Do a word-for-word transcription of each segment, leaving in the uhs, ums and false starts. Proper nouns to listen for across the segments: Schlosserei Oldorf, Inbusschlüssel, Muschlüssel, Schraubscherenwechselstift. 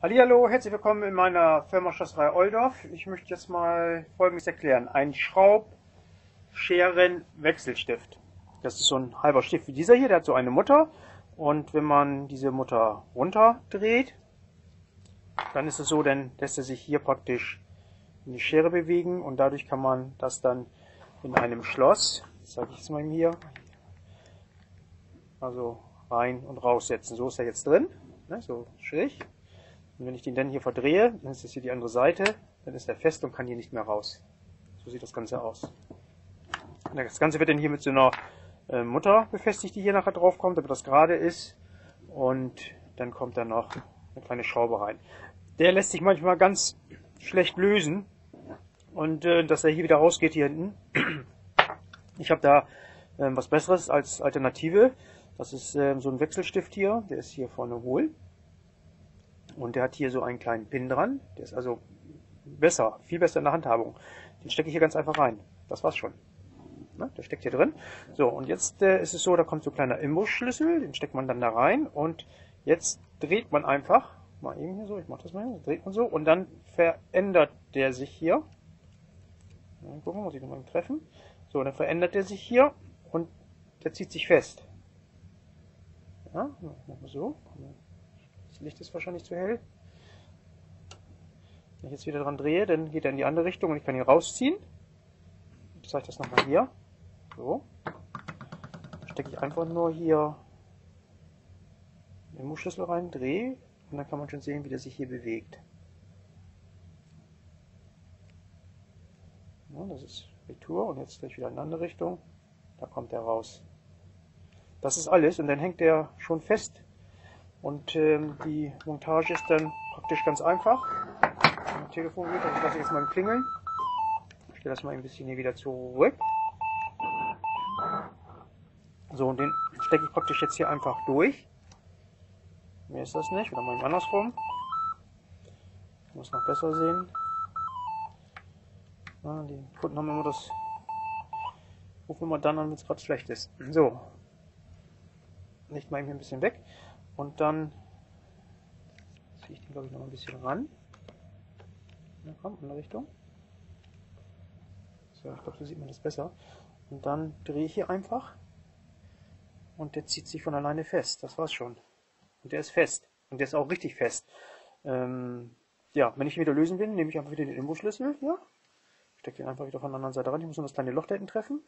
Hallihallo, herzlich willkommen in meiner Firma Schlosserei Oldorf. Ich möchte jetzt mal Folgendes erklären. Ein Schraubscherenwechselstift. Das ist so ein halber Stift wie dieser hier, der hat so eine Mutter. Und wenn man diese Mutter runterdreht, dann ist es so, dann lässt er sich hier praktisch in die Schere bewegen. Und dadurch kann man das dann in einem Schloss, das zeige ich jetzt mal hier, also rein und raussetzen. So ist er jetzt drin, ne, so schräg. Und wenn ich den dann hier verdrehe, dann ist das hier die andere Seite, dann ist er fest und kann hier nicht mehr raus. So sieht das Ganze aus. Das Ganze wird dann hier mit so einer äh, Mutter befestigt, die hier nachher drauf kommt, damit das gerade ist. Und dann kommt da noch eine kleine Schraube rein. Der lässt sich manchmal ganz schlecht lösen. Und äh, dass er hier wieder rausgeht, hier hinten. Ich habe da äh, was Besseres als Alternative. Das ist äh, so ein Wechselstift hier, der ist hier vorne hohl. Und der hat hier so einen kleinen Pin dran. Der ist also besser, viel besser in der Handhabung. Den stecke ich hier ganz einfach rein. Das war's schon. Ne? Der steckt hier drin. So, und jetzt äh, ist es so, da kommt so ein kleiner Inbusschlüssel. Den steckt man dann da rein. Und jetzt dreht man einfach. Mal eben hier so, ich mache das mal hier. Dreht man so. Und dann verändert der sich hier. Mal gucken, muss ich nochmal treffen. So, dann verändert der sich hier. Und der zieht sich fest. Ja, so. Das Licht ist wahrscheinlich zu hell. Wenn ich jetzt wieder dran drehe, dann geht er in die andere Richtung und ich kann ihn rausziehen. Ich zeige das nochmal hier. So. Dann stecke ich einfach nur hier den Muschlüssel rein, drehe und dann kann man schon sehen, wie der sich hier bewegt. Ja, das ist Retour und jetzt gleich wieder in die andere Richtung. Da kommt er raus. Das ist alles und dann hängt er schon fest. Und ähm, die Montage ist dann praktisch ganz einfach. Mein Telefon geht, das lasse ich jetzt mal klingeln. Ich stelle das mal ein bisschen hier wieder zurück. So, und den stecke ich praktisch jetzt hier einfach durch. Mehr ist das nicht, wieder mal andersrum. Ich muss noch besser sehen. Ah, die Kunden haben immer das... Rufen wir mal dann an, wenn es gerade schlecht ist. So. Licht mal eben hier ein bisschen weg. Und dann ziehe ich den, glaube ich, noch ein bisschen ran. Ja, komm, in der Richtung. So, ich glaube, so sieht man das besser. Und dann drehe ich hier einfach. Und der zieht sich von alleine fest. Das war's schon. Und der ist fest. Und der ist auch richtig fest. Ähm, ja, wenn ich ihn wieder lösen will, nehme ich einfach wieder den Inbusschlüssel hier. Stecke den einfach wieder von der anderen Seite ran. Ich muss nur das kleine Loch da hinten treffen.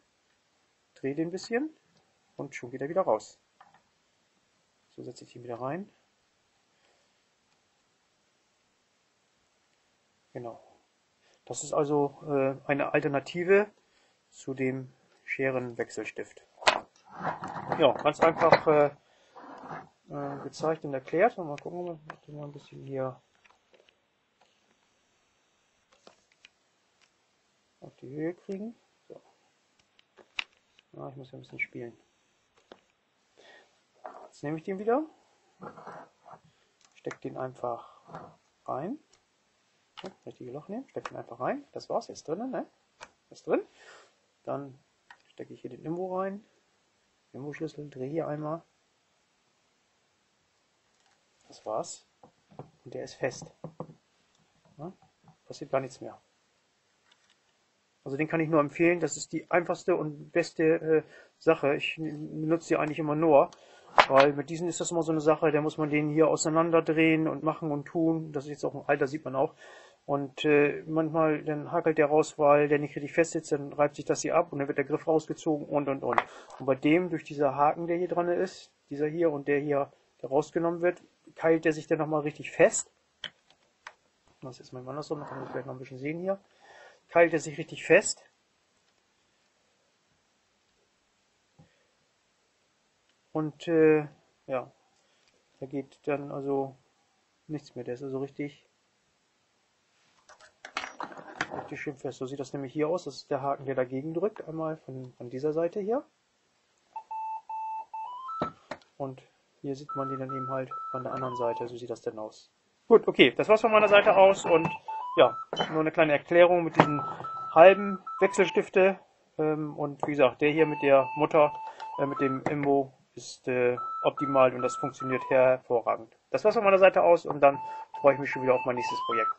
Drehe den ein bisschen. Und schon geht er wieder raus. So setze ich ihn wieder rein. Genau. Das ist also äh, eine Alternative zu dem Scherenwechselstift. Ja, ganz einfach äh, äh, gezeigt und erklärt. Mal gucken, ob wir mal ein bisschen hier auf die Höhe kriegen. So. Ah, ich muss ja ein bisschen spielen. Jetzt nehme ich den wieder, stecke den einfach rein, ja, richtige Loch nehmen, stecke den einfach rein, das war's, jetzt drinnen, ne? Ist drin. Dann stecke ich hier den Inbus rein, Inbusschlüssel, drehe hier einmal, das war's und der ist fest, ja, passiert gar nichts mehr. Also den kann ich nur empfehlen, das ist die einfachste und beste äh, Sache, ich benutze die eigentlich immer nur. Weil mit diesen ist das immer so eine Sache, da muss man den hier auseinanderdrehen und machen und tun. Das ist jetzt auch im Alter, sieht man auch. Und äh, manchmal, dann hakelt der raus, weil der nicht richtig fest sitzt, dann reibt sich das hier ab und dann wird der Griff rausgezogen und und und. Und bei dem, durch dieser Haken, der hier dran ist, dieser hier und der hier, der rausgenommen wird, keilt der sich dann nochmal richtig fest. Das ist mal andersrum, dann kann man das vielleicht noch ein bisschen sehen hier. Keilt der sich richtig fest. Und äh, ja, da geht dann also nichts mehr. Der ist also richtig, richtig schön fest. So sieht das nämlich hier aus. Das ist der Haken, der dagegen drückt. Einmal von, von dieser Seite hier. Und hier sieht man den dann eben halt von der anderen Seite. So sieht das denn aus. Gut, okay. Das war's von meiner Seite aus. Und ja, nur eine kleine Erklärung mit diesen halben Wechselstifte. Ähm, und wie gesagt, der hier mit der Mutter, äh, mit dem Inbus, ist äh, optimal und das funktioniert hervorragend. Das war's von meiner Seite aus und dann freue ich mich schon wieder auf mein nächstes Projekt.